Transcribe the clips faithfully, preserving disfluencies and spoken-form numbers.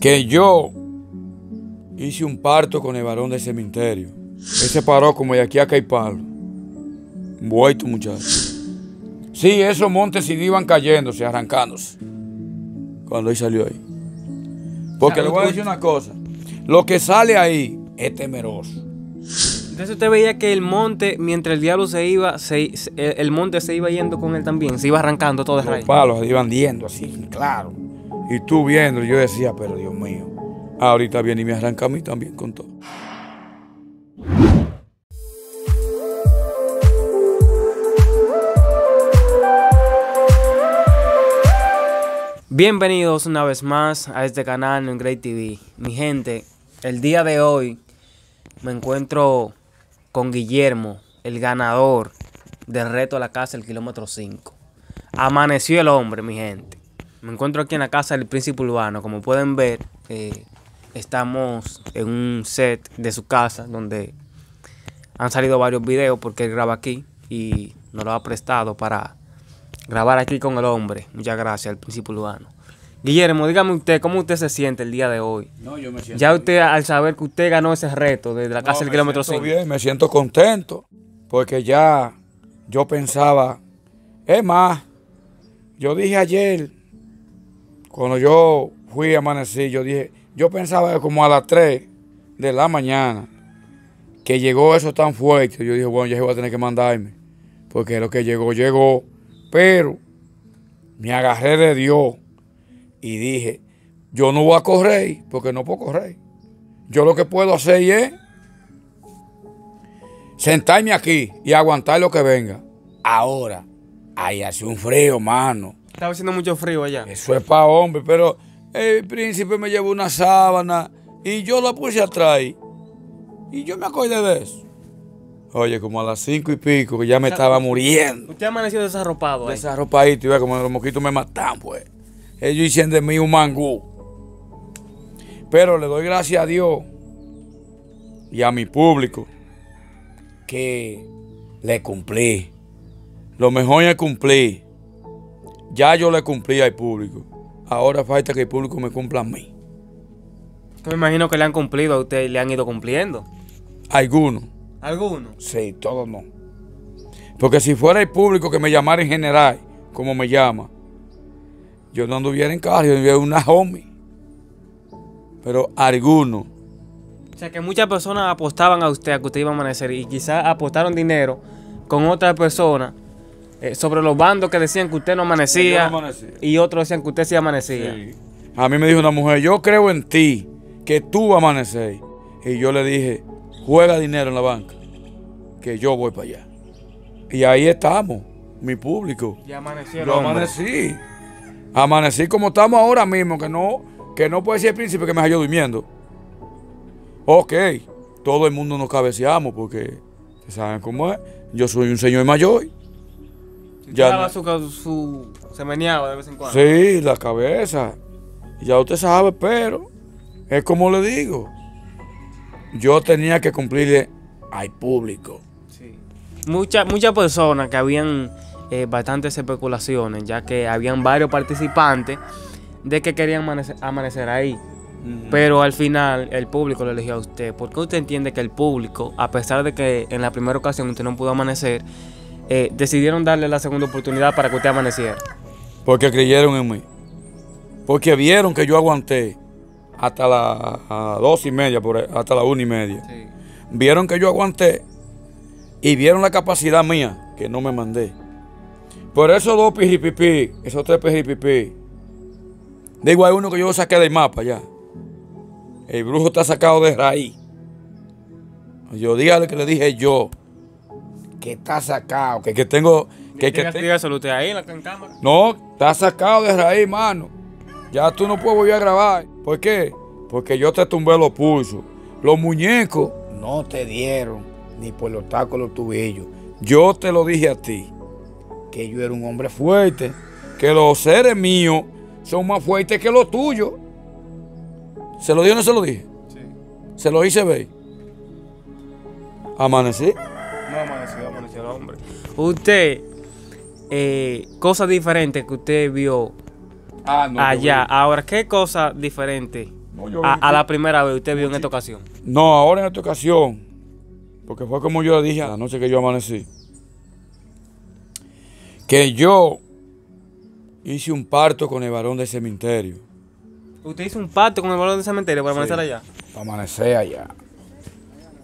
que yo hice un parto con el Barón del Cementerio. Él se paró como de aquí a Caipalo. Vuelto, muchachos. Sí, esos montes sí iban cayéndose, arrancándose. Cuando él salió ahí. Porque claro, le voy a decir una cosa. Lo que sale ahí es temeroso. Entonces usted veía que el monte, mientras el diablo se iba, se, se, el monte se iba yendo con él también. Se iba arrancando todo el rayo. Los palos iban yendo así, claro. Y tú viendo, yo decía, pero Dios mío. Ahorita viene y me arranca a mí también con todo. Bienvenidos una vez más a este canal Noel Greys T V. Mi gente, el día de hoy me encuentro con Guillermo, el ganador del reto a la casa del kilómetro cinco. Amaneció el hombre, mi gente. Me encuentro aquí en la casa del Príncipe Urbano. Como pueden ver, eh, estamos en un set de su casa donde han salido varios videos porque él graba aquí y nos lo ha prestado para grabar aquí con el hombre. Muchas gracias, el Príncipe Urbano. Guillermo, dígame usted, ¿cómo usted se siente el día de hoy? No, yo me siento Ya usted, bien. al saber que usted ganó ese reto desde la casa no, del kilómetro cinco. Bien, me siento contento porque ya yo pensaba, es más, yo dije ayer, cuando yo fui a amanecer, yo dije, yo pensaba como a las tres de la mañana, que llegó eso tan fuerte. Yo dije, bueno, ya se va a tener que mandarme, porque lo que llegó, llegó. Pero me agarré de Dios y dije, yo no voy a correr, porque no puedo correr. Yo lo que puedo hacer es sentarme aquí y aguantar lo que venga. Ahora, ahí hace un frío, mano. Estaba haciendo mucho frío allá. Eso es para hombre, pero el príncipe me llevó una sábana y yo la puse atrás. Y yo me acordé de eso. Oye, como a las cinco y pico, que ya me o sea, estaba muriendo. Usted amaneció desarropado. Ahí. Desarropadito, iba como los mosquitos me matan, pues. Ellos hicieron de mí un mangú. Pero le doy gracias a Dios y a mi público que le cumplí. Lo mejor es cumplir. Ya yo le cumplí al público. Ahora falta que el público me cumpla a mí. Yo me imagino que le han cumplido a usted y le han ido cumpliendo. Algunos. ¿Algunos? Sí, todos no. Porque si fuera el público que me llamara en general, como me llama, yo no anduviera en casa, yo anduviera en una homie. Pero algunos. O sea, que muchas personas apostaban a usted, a que usted iba a amanecer, y quizás apostaron dinero con otras personas eh, sobre los bandos que decían que usted no amanecía, no amanecía, y otros decían que usted sí amanecía. Sí. A mí me dijo una mujer, yo creo en ti, que tú vas a amanecer. Y yo le dije, juega dinero en la banca, que yo voy para allá. Y ahí estamos, mi público. Y amanecieron. Yo amanecí. Amanecí como estamos ahora mismo, que no, que no puede ser el príncipe que me halló durmiendo. Ok, todo el mundo nos cabeceamos porque, ¿saben cómo es? Yo soy un señor mayor. Si ya no, su, su, se meneaba de vez en cuando. Sí, la cabeza. Ya usted sabe, pero es como le digo. Yo tenía que cumplirle al público. Sí. Muchas muchas personas que habían eh, bastantes especulaciones, ya que habían varios participantes de que querían amanecer, amanecer ahí. Uh-huh. Pero al final el público lo eligió a usted. ¿Por qué usted entiende que el público, a pesar de que en la primera ocasión usted no pudo amanecer, eh, decidieron darle la segunda oportunidad para que usted amaneciera? Porque creyeron en mí. Porque vieron que yo aguanté hasta las dos y media, por ahí, hasta las una y media. Sí. Vieron que yo aguanté y vieron la capacidad mía, que no me mandé. Por esos dos pijipipí, esos tres pijipipí, digo, hay uno que yo saqué del mapa ya. El brujo está sacado de raíz. Yo dígale que le dije yo, que está sacado, que, que tengo... que, que te... ¿Usted ahí en la cámara? No, está sacado de raíz, mano. Ya tú no puedes volver a grabar. ¿Por qué? Porque yo te tumbé los pulsos. Los muñecos no te dieron ni por los tacos los tobillos. Yo te lo dije a ti, que yo era un hombre fuerte, que los seres míos son más fuertes que los tuyos. ¿Se lo dije o no se lo dije? Sí. ¿Se lo hice ver? ¿Amanecí? No amaneció, amaneció el hombre. Usted, eh, cosas diferentes que usted vio. Ah, no, allá, ahora, ¿qué cosa diferente No, yo a, vi, a la primera vez usted vio en esta ocasión. No, ahora en esta ocasión, porque fue como yo dije la noche que yo amanecí, que yo hice un pacto con el Barón del Cementerio. ¿Usted hizo un pacto con el Barón del Cementerio para sí, amanecer allá? Para amanecer allá.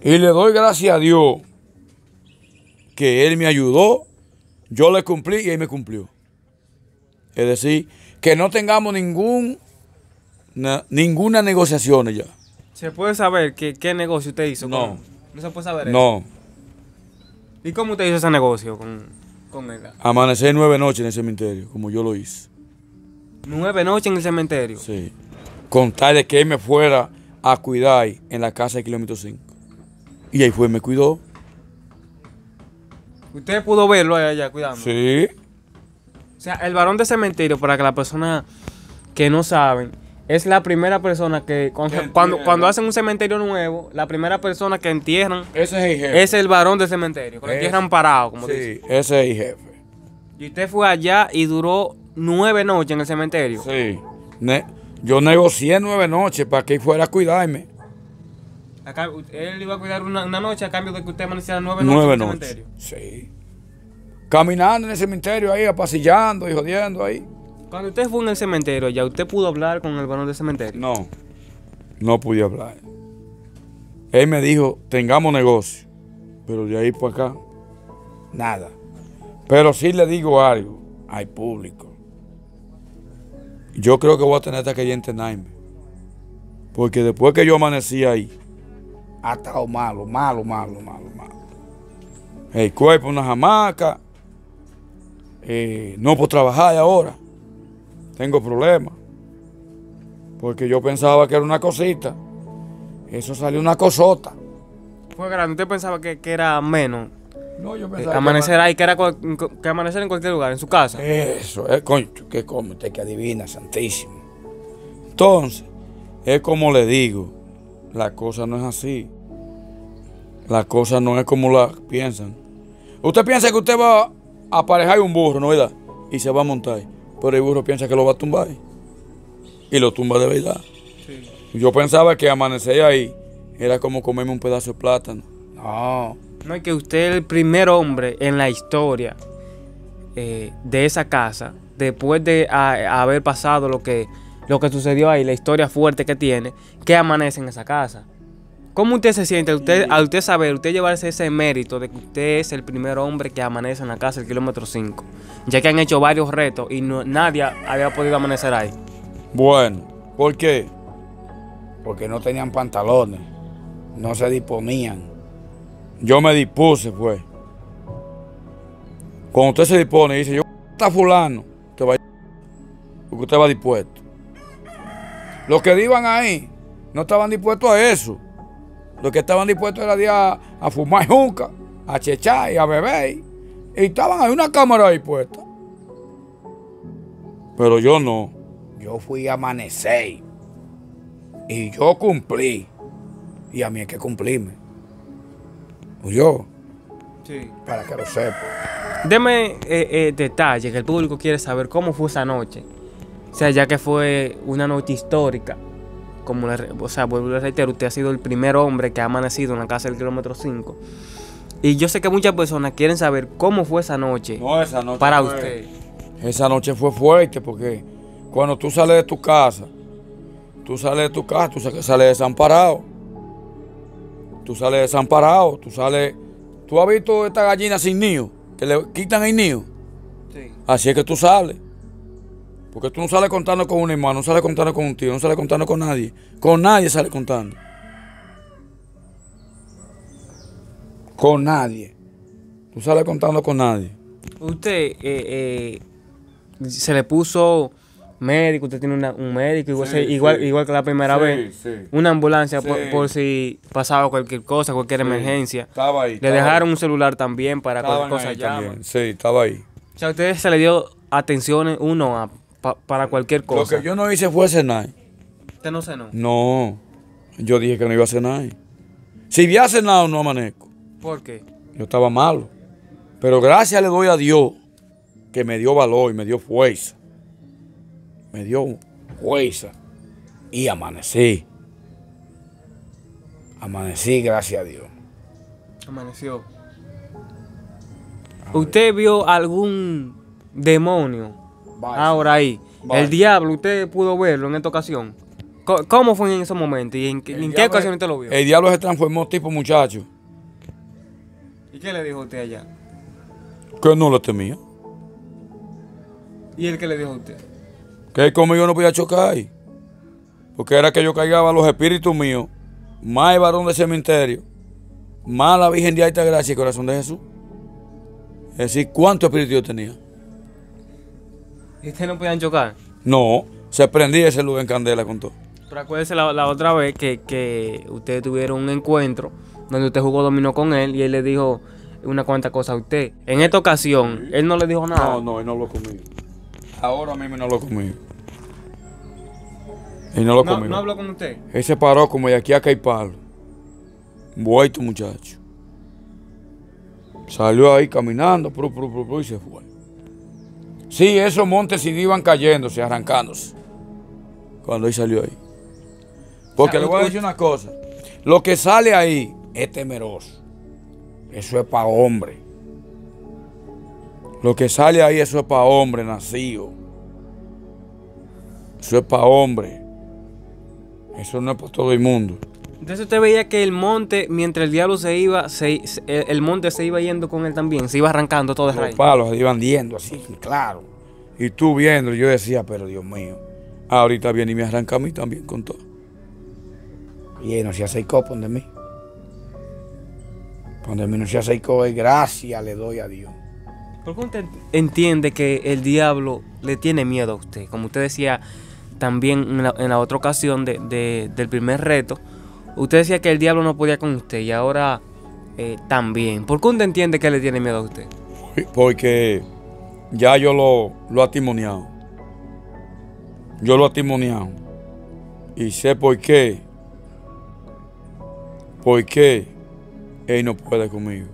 Y le doy gracias a Dios que él me ayudó, yo le cumplí y él me cumplió. Es decir, que no tengamos ningún... Na, ninguna negociación ya. ¿Se puede saber que, qué negocio usted hizo? No. Con, ¿no se puede saber no. eso? No. ¿Y cómo usted hizo ese negocio con, con él? Amanecer nueve noches en el cementerio, como yo lo hice. ¿Nueve noches en el cementerio? Sí. Con tal de que él me fuera a cuidar en la casa de kilómetro cinco. Y ahí fue, me cuidó. ¿Usted pudo verlo allá cuidando? Sí. O sea, el Barón del Cementerio, para que la persona que no saben... Es la primera persona que, cuando, cuando, cuando hacen un cementerio nuevo, la primera persona que entierran ese es el, jefe. Es el Barón del Cementerio, que lo entierran parado, como sí, dice. Ese es el jefe. Y usted fue allá y duró nueve noches en el cementerio. Sí. Ne yo negocié nueve noches para que fuera a cuidarme. Acá, él iba a cuidar una, una noche a cambio de que usted amaneciera nueve noches nueve en el noches. cementerio. Sí. Caminando en el cementerio ahí, apacillando y jodiendo ahí. Cuando usted fue en el cementerio, ¿ya usted pudo hablar con el Barón del Cementerio? No, no pude hablar. Él me dijo, tengamos negocio, pero de ahí para acá, nada. Pero sí le digo algo, hay público. Yo creo que voy a tener hasta que ya entenderme. Porque después que yo amanecí ahí, ha estado malo, malo, malo, malo, malo. El cuerpo, una hamaca, eh, no puedo trabajar ahora. Tengo problemas, porque yo pensaba que era una cosita, eso salió una cosota. Fue grande, ¿usted pensaba que, que era menos? No, yo pensaba eh, amanecer que... ahí, que era que amanecer en cualquier lugar, en su casa. Eso, es coño, que como usted que adivina, santísimo. Entonces, es como le digo, la cosa no es así, la cosa no es como la piensan. Usted piensa que usted va a aparejar un burro, ¿no verdad? Y se va a montar. Pero el burro piensa que lo va a tumbar. Y lo tumba de verdad. Sí. Yo pensaba que amanecer ahí era como comerme un pedazo de plátano. No. No es que usted es el primer hombre en la historia eh, de esa casa, después de a, haber pasado lo que, lo que sucedió ahí, la historia fuerte que tiene, que amanece en esa casa. ¿Cómo usted se siente? Usted, a usted saber, usted llevarse ese mérito de que usted es el primer hombre que amanece en la casa del kilómetro cinco. Ya que han hecho varios retos y no, nadie había podido amanecer ahí. Bueno, ¿por qué? Porque no tenían pantalones, no se disponían. Yo me dispuse, pues. Cuando usted se dispone y dice, yo está fulano, te va a... porque usted va dispuesto. Los que iban ahí no estaban dispuestos a eso. Los que estaban dispuestos era de a, a fumar junca, a chechar y a beber. Y estaban ahí una cámara ahí puesta. Pero yo no. Yo fui a amanecer. Y yo cumplí. Y a mí hay que cumplirme. ¿O yo? Sí. Para que lo sepa. Deme eh, eh, detalles, que el público quiere saber cómo fue esa noche. O sea, ya que fue una noche histórica. Como le, o sea, vuelvo a reiterar, usted ha sido el primer hombre que ha amanecido en la casa del kilómetro cinco. Y yo sé que muchas personas quieren saber cómo fue esa noche, no, esa noche para fue, usted. Esa noche fue fuerte porque cuando tú sales de tu casa, tú sales de tu casa, tú sales desamparado. Tú sales desamparado, tú sales... ¿Tú has visto esta gallina sin nido? Que le quitan el nido. Sí. Así es que tú sales. Porque tú no sales contando con un hermano, no sales contando con un tío, no sales contando con nadie. Con nadie sales contando. Con nadie. Tú sales contando con nadie. Usted eh, eh, se le puso médico, usted tiene una, un médico, igual, sí, se, igual, sí. igual que la primera sí, vez. Sí. Una ambulancia sí. por, por si pasaba cualquier cosa, cualquier sí. emergencia. Estaba ahí. Le estaba dejaron ahí. un celular también para Estaban cualquier cosa llama. Sí, estaba ahí. O sea, a ustedes se le dio atenciones uno a... Pa para cualquier cosa. Lo que yo no hice fue cenar. ¿Usted no cenó? No. Yo dije que no iba a cenar. Si había cenado, no amanezco. ¿Por qué? Yo estaba malo. Pero gracias le doy a Dios que me dio valor y me dio fuerza. Me dio fuerza y amanecí. Amanecí, gracias a Dios. Amaneció. ¿Usted vio algún demonio Bye. ahora ahí? Bye. El diablo, ¿usted pudo verlo en esta ocasión? ¿Cómo fue en ese momento y en, en qué ocasión usted lo vio? El diablo se transformó tipo muchacho. ¿Y qué le dijo usted allá? Que no lo temía. ¿Y él qué le dijo a usted? Que conmigo no podía chocar. Porque era que yo cargaba los espíritus míos, más el Barón del Cementerio, más la Virgen de Alta Gracia y Corazón de Jesús. Es decir, ¿cuántos espíritus yo tenía? ¿Y ustedes no podían chocar? No, se prendía ese luz en candela con todo. Pero acuérdese la, la otra vez que, que ustedes tuvieron un encuentro donde usted jugó dominó con él y él le dijo una cuanta cosa a usted. En esta ocasión, sí. él no le dijo nada. No, no, él no habló conmigo. Ahora mismo no habló conmigo. Él no habló no, conmigo. ¿No habló con usted? Él se paró como de aquí a Caipalo. Vuelto, muchacho. Salió ahí caminando, pru, pru, pru, pru, y se fue. Sí, esos montes sí iban cayéndose, arrancándose. Cuando él salió ahí. Porque o sea, le voy a decir una cosa. Lo que sale ahí es temeroso. Eso es para hombre. Lo que sale ahí, eso es para hombre nacido. Eso es para hombre. Eso no es para todo el mundo. Entonces usted veía que el monte, mientras el diablo se iba, se, se, el monte se iba yendo con él también, se iba arrancando todo de raíz. Los palos se iban yendo así, claro. Y tú viendo, yo decía, pero Dios mío, ahorita viene y me arranca a mí también con todo. Y él no se acercó por de mí. Por de mí no se acercó, y gracias le doy a Dios. ¿Por qué usted entiende que el diablo le tiene miedo a usted? Como usted decía también en la, en la otra ocasión de, de, del primer reto, usted decía que el diablo no podía con usted y ahora eh, también. ¿Por qué usted entiende que le tiene miedo a usted? Porque ya yo lo, lo he atimoneado. Yo lo he atimoneado. Y sé por qué. Por qué él no puede conmigo.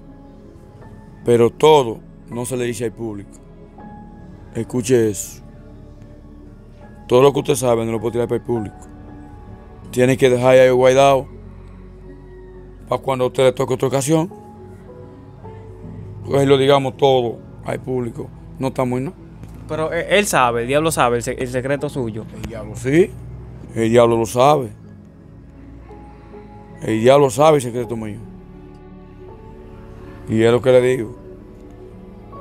Pero todo no se le dice al público. Escuche eso. Todo lo que usted sabe no lo puede tirar para el público. Tiene que dejar ahí guardado para cuando a usted le toque otra ocasión. Pues lo digamos todo al público. No está muy nada. Pero él sabe, el diablo sabe el, el secreto suyo. El diablo sí, el diablo lo sabe. El diablo sabe el secreto mío. Y es lo que le digo.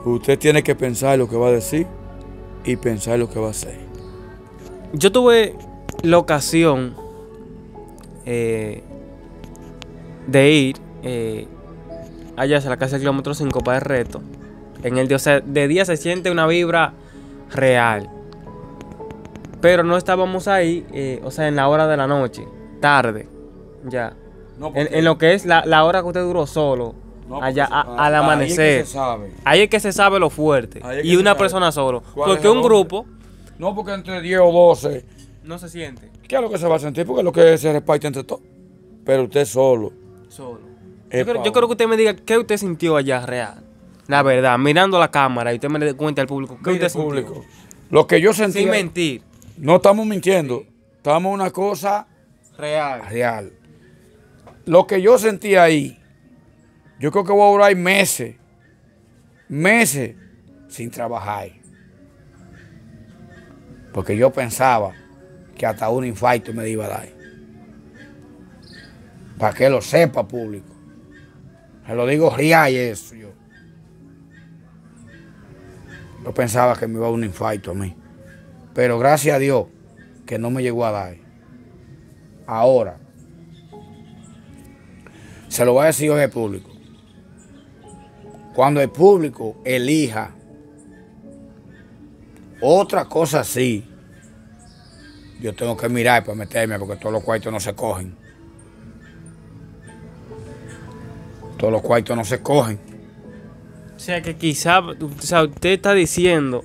Usted tiene que pensar lo que va a decir y pensar lo que va a hacer. Yo tuve la ocasión Eh, de ir eh, allá a la casa del kilómetro cinco para el reto. En el día, o sea, de día se siente una vibra real, pero no estábamos ahí, eh, o sea, en la hora de la noche, tarde, ya. No, en, en lo que es la, la hora que usted duró solo, no, allá a, al amanecer. Ahí es que se sabe, ahí es que se sabe lo fuerte. Y una persona solo, porque un grupo. No, porque entre diez o doce. No se siente. ¿Qué es lo que se va a sentir? Porque es lo que se reparte entre todos. Pero usted solo. Solo. Yo creo, yo creo que usted me diga qué usted sintió allá real. La verdad, mirando la cámara y usted me le cuenta al público. ¿Qué usted sintió? Lo que yo sentí. Sin mentir. No estamos mintiendo. Sí. Estamos una cosa real. Real. Lo que yo sentí ahí, yo creo que voy a durar meses, meses sin trabajar. Porque yo pensaba que hasta un infarto me iba a dar. Para que lo sepa público. Se lo digo real eso yo. Yo pensaba que me iba a dar un infarto a mí. Pero gracias a Dios que no me llegó a dar. Ahora, se lo voy a decir hoy al público. Cuando el público elija otra cosa así, yo tengo que mirar para meterme, porque todos los cuartos no se cogen. Todos los cuartos no se cogen. O sea que quizá, o sea, usted está diciendo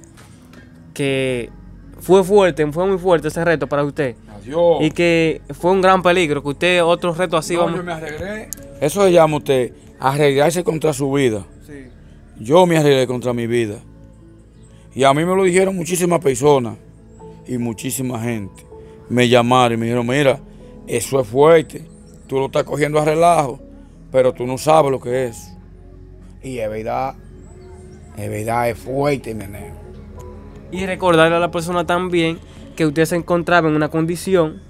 que fue fuerte, fue muy fuerte ese reto para usted. Adiós. Y que fue un gran peligro, que usted otro reto así... No, vamos... yo me arreglé. Eso se llama usted arreglarse contra su vida. Sí. Yo me arreglé contra mi vida. Y a mí me lo dijeron muchísimas personas y muchísima gente. me llamaron y me dijeron, mira, eso es fuerte, tú lo estás cogiendo a relajo, pero tú no sabes lo que es. Y es verdad, es verdad, es fuerte, meneo. Y recordarle a la persona también que usted se encontraba en una condición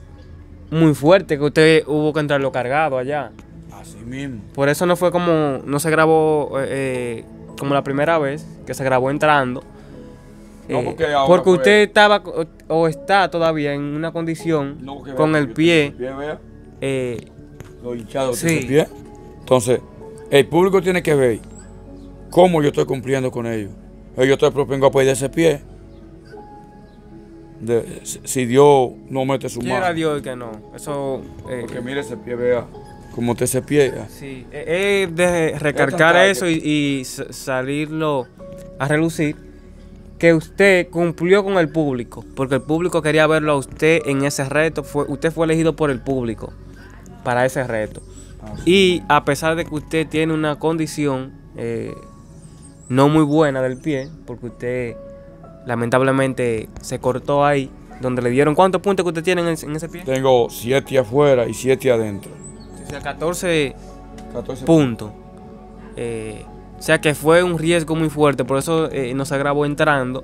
muy fuerte, que usted hubo que entrarlo cargado allá. Así mismo. Por eso no fue como, no se grabó eh, como la primera vez, que se grabó entrando. No, porque, ahora porque usted fue... estaba o, o está todavía en una condición no, vea, con el pie, pie vea. Eh, lo hinchado sí. Pie. Entonces, el público tiene que ver cómo yo estoy cumpliendo con ellos. Yo te propongo a pedir ese pie. De, si Dios no mete su mano. Quiera Dios que no. Eso, eh, porque mire ese pie, vea. Como te ese pie. Eh. Sí, eh, eh, de recargar eso que... y, y salirlo a relucir. Que usted cumplió con el público, porque el público quería verlo a usted en ese reto. Fue, usted fue elegido por el público para ese reto. Ah, sí. Y a pesar de que usted tiene una condición eh, no muy buena del pie, porque usted lamentablemente se cortó ahí, donde le dieron. ¿Cuántos puntos que usted tiene en, en ese pie? Tengo siete afuera y siete adentro. O sea, catorce, catorce puntos. Eh, O sea que fue un riesgo muy fuerte, por eso eh, no se grabó entrando,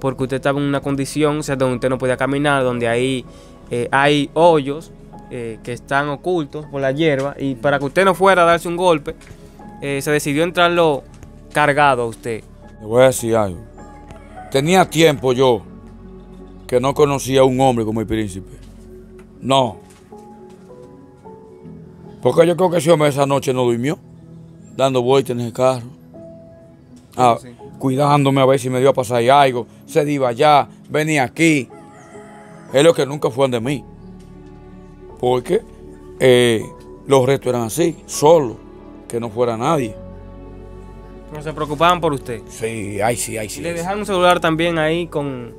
porque usted estaba en una condición, o sea, donde usted no podía caminar, donde ahí eh, hay hoyos eh, que están ocultos por la hierba, y para que usted no fuera a darse un golpe, eh, se decidió entrarlo cargado a usted. Le voy a decir algo. Tenía tiempo yo que no conocía a un hombre como el Príncipe. No. Porque yo creo que ese hombre esa noche no durmió, dando vueltas en el carro, ah, sí. Cuidándome a ver si me dio a pasar algo, se iba allá, venía aquí. Es lo que nunca fue de mí, porque eh, los restos eran así, solo, que no fuera nadie. ¿No se preocupaban por usted? Sí, ay sí, ay sí. ¿Le dejaron un celular también ahí con,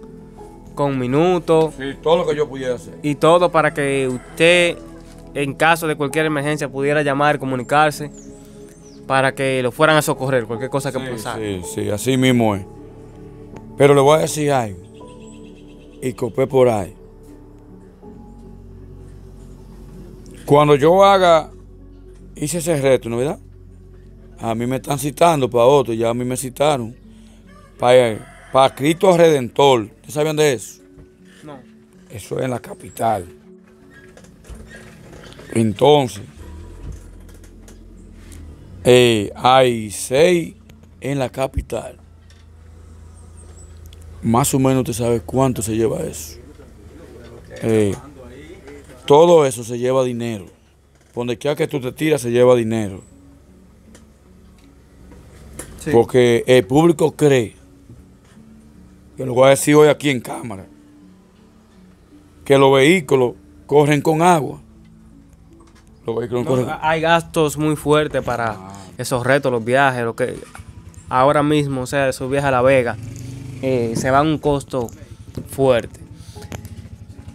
con minutos? Sí, todo lo que yo pudiera hacer. Y todo para que usted, en caso de cualquier emergencia, pudiera llamar, comunicarse, para que lo fueran a socorrer, cualquier cosa que sí, pasara. Sí, sí, así mismo es. Pero le voy a decir algo, y copé por ahí. Cuando yo haga, hice ese reto, ¿no verdad? A mí me están citando para otro, ya a mí me citaron. Para, para Cristo Redentor. ¿Ustedes sabían de eso? No. Eso es en la capital. Entonces... Eh, hay seis en la capital. Más o menos te sabes cuánto se lleva eso. Eh, todo eso se lleva dinero. Donde quiera que tú te tiras se lleva dinero. Sí. Porque el público cree, que lo voy a decir hoy aquí en cámara, que los vehículos corren con agua. No, hay gastos muy fuertes para esos retos, los viajes, lo que ahora mismo, o sea, esos viajes a La Vega, eh, se va a un costo fuerte.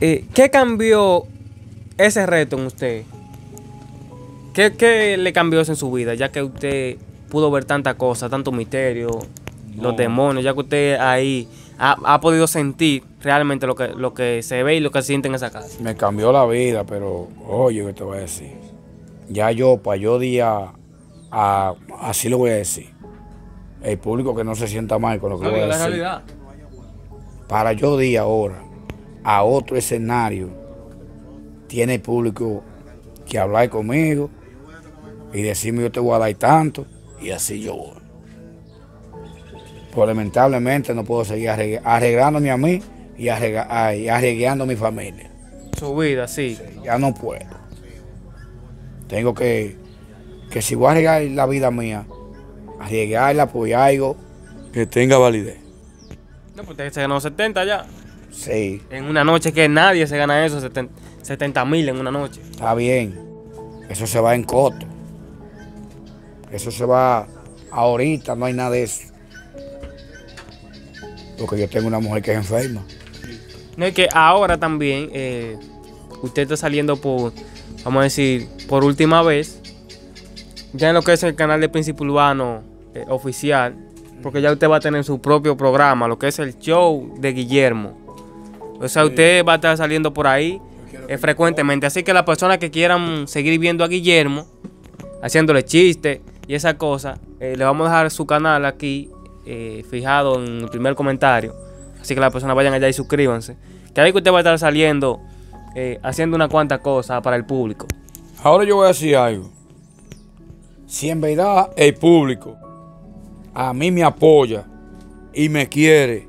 Eh, ¿Qué cambió ese reto en usted? ¿Qué, ¿Qué le cambió eso en su vida? Ya que usted pudo ver tanta cosa, tanto misterio, no. Los demonios, ya que usted ahí ha, ha podido sentir realmente lo que, lo que se ve y lo que se siente en esa casa. Me cambió la vida, pero oye, ¿qué te voy a decir? Ya yo, para yo día, a, así lo voy a decir. El público que no se sienta mal con lo que no, voy a la decir. Realidad. Para yo día ahora, a otro escenario, tiene el público que hablar conmigo y decirme yo te voy a dar tanto, y así yo voy. Pues lamentablemente no puedo seguir arreglándome a mí y arriesgando a mi familia. Su vida, sí. sí. Ya no puedo. Tengo que, que si voy a arriesgar la vida mía, arriesgarla por algo que tenga validez. No, pues usted se ganó setenta ya. Sí. En una noche que nadie se gana eso, setenta mil en una noche. Está bien. Eso se va en costo. Eso se va ahorita, no hay nada de eso. Porque yo tengo una mujer que es enferma. No, es que ahora también eh, usted está saliendo por, vamos a decir, por última vez, ya en lo que es el canal de Príncipe Urbano eh, oficial, porque ya usted va a tener su propio programa, lo que es el show de Guillermo. O sea, usted va a estar saliendo por ahí eh, frecuentemente. Así que las personas que quieran seguir viendo a Guillermo, haciéndole chistes y esas cosas, eh, le vamos a dejar su canal aquí, eh, fijado en el primer comentario. Así que las personas vayan allá y suscríbanse. Que ahí que usted va a estar saliendo, eh, haciendo unas cuantas cosas para el público. Ahora yo voy a decir algo. Si en verdad el público a mí me apoya y me quiere,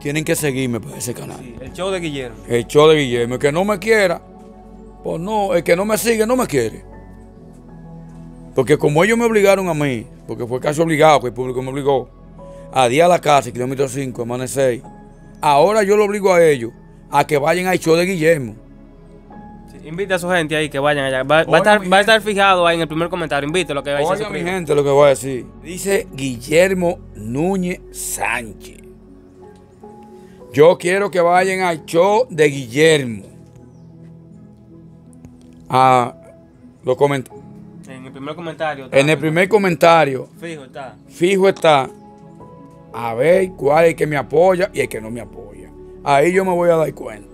tienen que seguirme para ese canal. Sí, el show de Guillermo. El show de Guillermo. El que no me quiera, pues no, el que no me sigue no me quiere. Porque como ellos me obligaron a mí, porque fue casi obligado, que el público me obligó, a día a la casa, kilómetro cinco, amanecer, ahora yo lo obligo a ellos a que vayan al show de Guillermo. Invita a su gente ahí que vayan allá. Va, va, a, estar, va a estar fijado ahí en el primer comentario. Invítelo que vaya. Oiga a mi gente lo que voy a decir. Dice Guillermo Núñez Sánchez: yo quiero que vayan al show de Guillermo. Ah, lo comenta. En el primer comentario. Está, en el primer comentario. Fijo está. Fijo está. A ver cuál es el que me apoya y el que no me apoya. Ahí yo me voy a dar cuenta.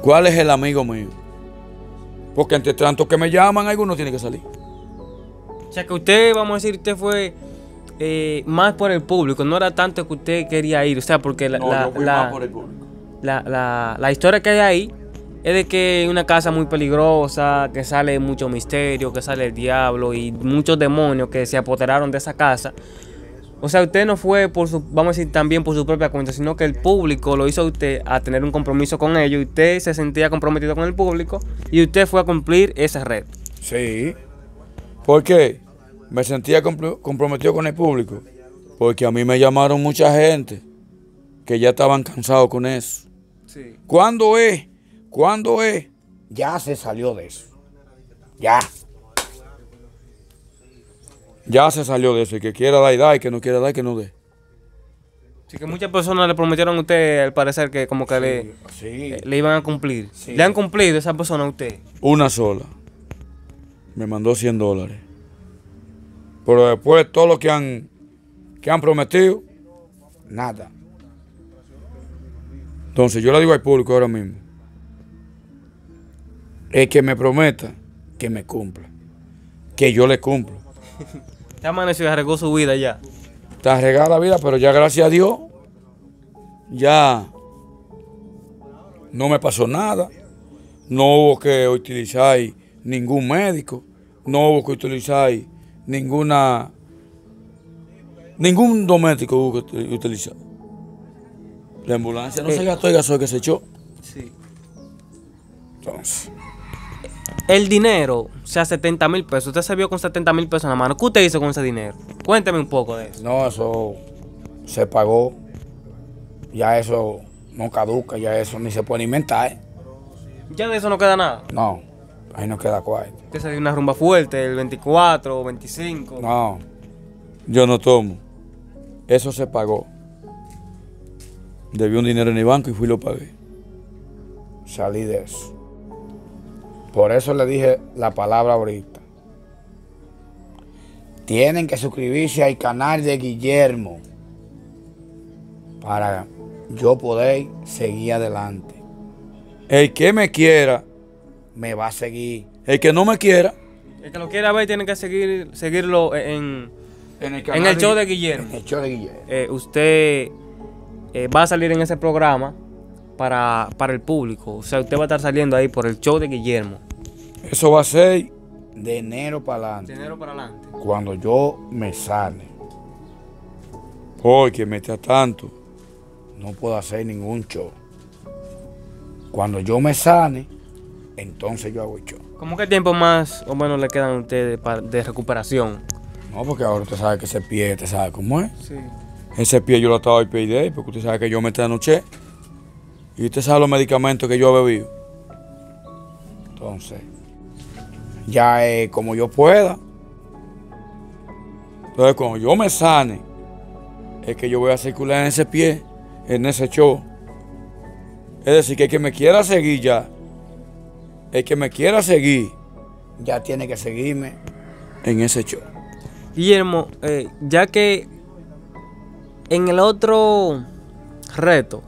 ¿Cuál es el amigo mío? Porque entre tanto que me llaman, alguno tiene que salir. O sea que usted, vamos a decir, usted fue eh, más por el público. No era tanto que usted quería ir. O sea, porque la, no, la, yo fui la, más por el público. La, la, la, la historia que hay ahí es de que es una casa muy peligrosa, que sale mucho misterio, que sale el diablo y muchos demonios que se apoderaron de esa casa. O sea, usted no fue, por su, vamos a decir, también por su propia cuenta, sino que el público lo hizo a usted a tener un compromiso con ellos. Usted se sentía comprometido con el público y usted fue a cumplir esa red. Sí. ¿Por qué? Me sentía compro comprometido con el público. Porque a mí me llamaron mucha gente que ya estaban cansados con eso. Sí. ¿Cuándo es? ¿Cuándo es? Ya se salió de eso. Ya. Ya se salió de eso, y que quiera dar y da, y que no quiera dar, que no dé. Así que muchas personas le prometieron a usted, al parecer, que como que sí, le, sí. le iban a cumplir. Sí. ¿Le han cumplido esa persona a usted? Una sola. Me mandó cien dólares. Pero después, todo lo que han, que han prometido, nada. Entonces, yo le digo al público ahora mismo, el que me prometa, que me cumpla. Que yo le cumplo. Está amaneció y arregló su vida ya. Está arreglada la vida, pero ya gracias a Dios, ya no me pasó nada. No hubo que utilizar ningún médico, no hubo que utilizar ninguna, ningún doméstico hubo que utilizar. La ambulancia no eh, se gastó el gasoil que se echó. Sí. Entonces. El dinero, o sea, setenta mil pesos. Usted se vio con setenta mil pesos en la mano. ¿Qué usted hizo con ese dinero? Cuénteme un poco de eso. No, eso se pagó. Ya eso no caduca, ya eso ni se puede inventar. ¿Ya de eso no queda nada? No, ahí no queda cuarto. ¿Usted se dio una rumba fuerte, el veinticuatro, veinticinco? No, yo no tomo. Eso se pagó. Debí un dinero en el banco y fui y lo pagué. Salí de eso. Por eso le dije la palabra ahorita. Tienen que suscribirse al canal de Guillermo para yo poder seguir adelante. El que me quiera me va a seguir. El que no me quiera. El que lo quiera ver tiene que seguir, seguirlo en, en, el canal en el show de Guillermo. En el show de Guillermo. Eh, usted eh, va a salir en ese programa. Para, para el público, o sea, usted va a estar saliendo ahí por el show de Guillermo. Eso va a ser de enero para adelante. De enero para adelante. Cuando yo me sane. Porque mientras tanto, no puedo hacer ningún show. Cuando yo me sane, entonces yo hago el show. ¿Cómo qué tiempo más o menos le quedan a ustedes de, de recuperación? No, porque ahora usted sabe que ese pie, usted sabe cómo es. Sí. Ese pie yo lo estaba al pie, porque usted sabe que yo me trasnoché. Y usted sabe los medicamentos que yo he bebido. Entonces, ya es como yo pueda. Entonces, cuando yo me sane, es que yo voy a circular en ese pie, en ese show. Es decir, que el que me quiera seguir ya, el que me quiera seguir, ya tiene que seguirme en ese show. Guillermo, eh, ya que en el otro... Reto.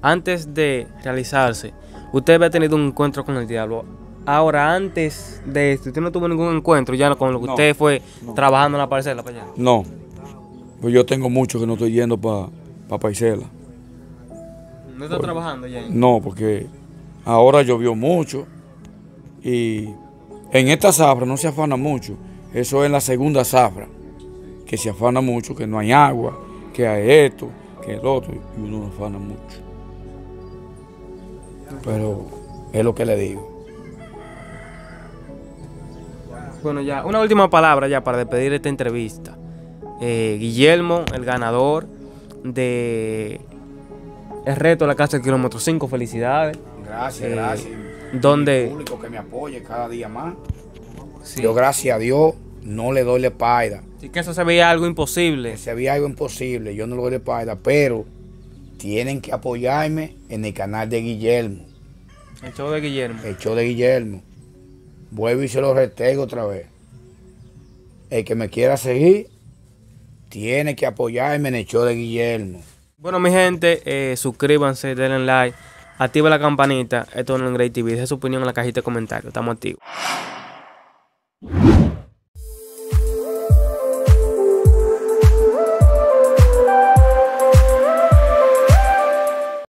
Antes de realizarse, usted había tenido un encuentro con el diablo. Ahora, antes de esto, usted no tuvo ningún encuentro ya con lo que no, usted fue no. trabajando en la parcela para allá. No, pues yo tengo mucho que no estoy yendo para pa parcela. ¿No está pues, trabajando ya? No, porque ahora llovió mucho y en esta zafra no se afana mucho. Eso es en la segunda zafra, que se afana mucho, que no hay agua, que hay esto, que el otro, y uno no afana mucho. Pero es lo que le digo. Bueno, ya una última palabra ya para despedir esta entrevista. Eh, Guillermo, el ganador de el reto de la casa del kilómetro cinco, felicidades. Gracias, eh, gracias. Donde el público que me apoye cada día más. Sí. Yo gracias a Dios no le doy la espalda. Y que eso se veía algo imposible. Se veía algo imposible, yo no le doy la espalda, pero tienen que apoyarme en el canal de Guillermo. El show de Guillermo. El show de Guillermo. Vuelvo y se lo retengo otra vez. El que me quiera seguir, tiene que apoyarme en el show de Guillermo. Bueno, mi gente, eh, suscríbanse, denle like, activa la campanita. Esto es Noel Greys T V. Deje su opinión en la cajita de comentarios. Estamos activos.